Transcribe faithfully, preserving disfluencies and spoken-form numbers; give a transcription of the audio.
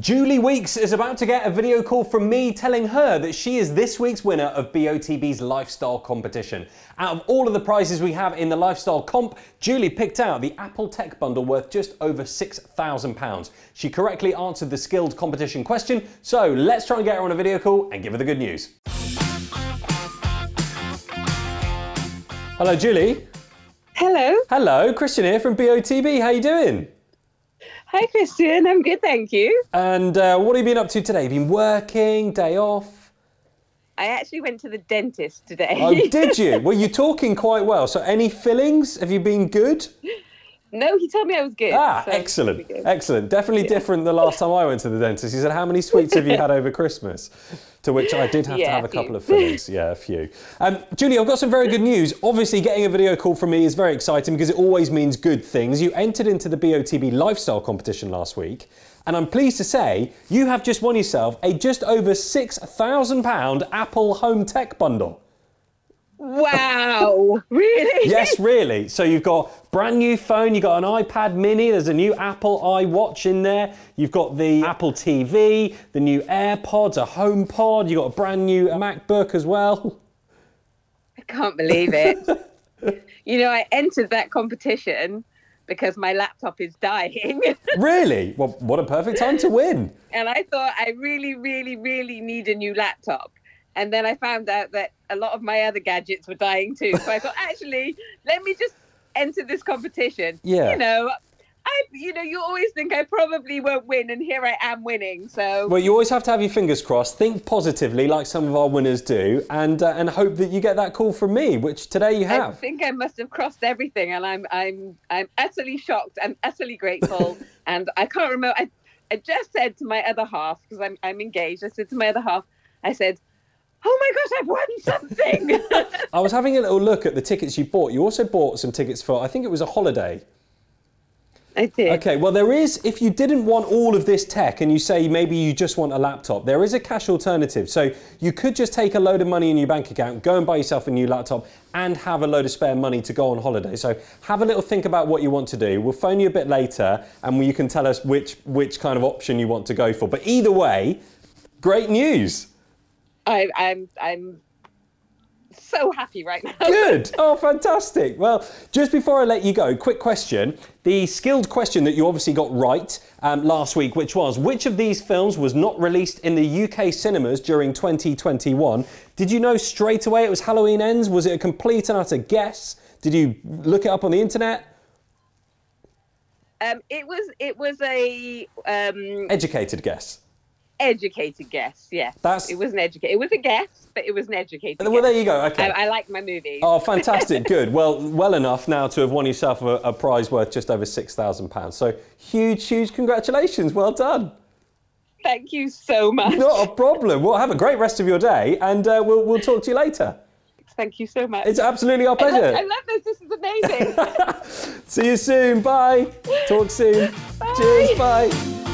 Julie Weeks is about to get a video call from me telling her that she is this week's winner of B O T B's lifestyle competition. Out of all of the prizes we have in the lifestyle comp, Julie picked out the Apple tech bundle worth just over six thousand pounds. She correctly answered the skilled competition question, so let's try and get her on a video call and give her the good news. Hello, Julie. Hello. Hello, Christian here from B O T B. How you doing? Hi, Christian. I'm good, thank you. And uh, what have you been up to today? Have you been working, day off? I actually went to the dentist today. Oh, did you? Well, you're talking quite well. So any fillings? Have you been good? No, he told me I was good. Ah, so excellent. Good. Excellent. Definitely yeah. different the last time I went to the dentist. He said, how many sweets have you had over Christmas? To which I did have yeah, to have a, a couple of fillings. Yeah, a few. Um, Julie, I've got some very good news. Obviously, getting a video call from me is very exciting because it always means good things. You entered into the B O T B lifestyle competition last week, and I'm pleased to say you have just won yourself a just over six thousand pound Apple home tech bundle. Wow, really? Yes, really. So you've got brand new phone, you've got an iPad mini, there's a new Apple iWatch in there, you've got the Apple T V, the new AirPods, a HomePod, you've got a brand new MacBook as well. I can't believe it. You know, I entered that competition because my laptop is dying. Really? Well, what a perfect time to win. And I thought I really, really, really need a new laptop. And then I found out that a lot of my other gadgets were dying too. So I thought, actually, let me just enter this competition. Yeah. You know, I, you know, you always think I probably won't win, and here I am winning. So. Well, you always have to have your fingers crossed. Think positively, like some of our winners do, and uh, and hope that you get that call from me, which today you have. I think I must have crossed everything, and I'm I'm I'm utterly shocked and utterly grateful, and I can't remember. I I just said to my other half, because I'm I'm engaged. I said to my other half, I said, oh my gosh, I've won something. I was having a little look at the tickets you bought. You also bought some tickets for, I think it was a holiday. I did. Okay, well there is, if you didn't want all of this tech and you say maybe you just want a laptop, there is a cash alternative. So you could just take a load of money in your bank account, go and buy yourself a new laptop and have a load of spare money to go on holiday. So have a little think about what you want to do. We'll phone you a bit later and you can tell us which, which kind of option you want to go for. But either way, great news. I, I'm, I'm so happy right now. Good. Oh, fantastic. Well, just before I let you go, quick question. The skilled question that you obviously got right um, last week, which was, which of these films was not released in the U K cinemas during twenty twenty-one? Did you know straight away it was Halloween Ends? Was it a complete and utter guess? Did you look it up on the internet? Um, it was, it was a... Um... educated guess. Educated guess, yes. That's... It was an educated. It was a guess, but it was an educated well, guess. Well, there you go. Okay. I, I like my movies. Oh, fantastic! Good. Well, well enough now to have won yourself a, a prize worth just over six thousand pounds. So huge, huge congratulations! Well done. Thank you so much. Not a problem. Well, have a great rest of your day, and uh, we'll we'll talk to you later. Thank you so much. It's absolutely our pleasure. I love, I love this. This is amazing. See you soon. Bye. Talk soon. Bye. Cheers. Bye.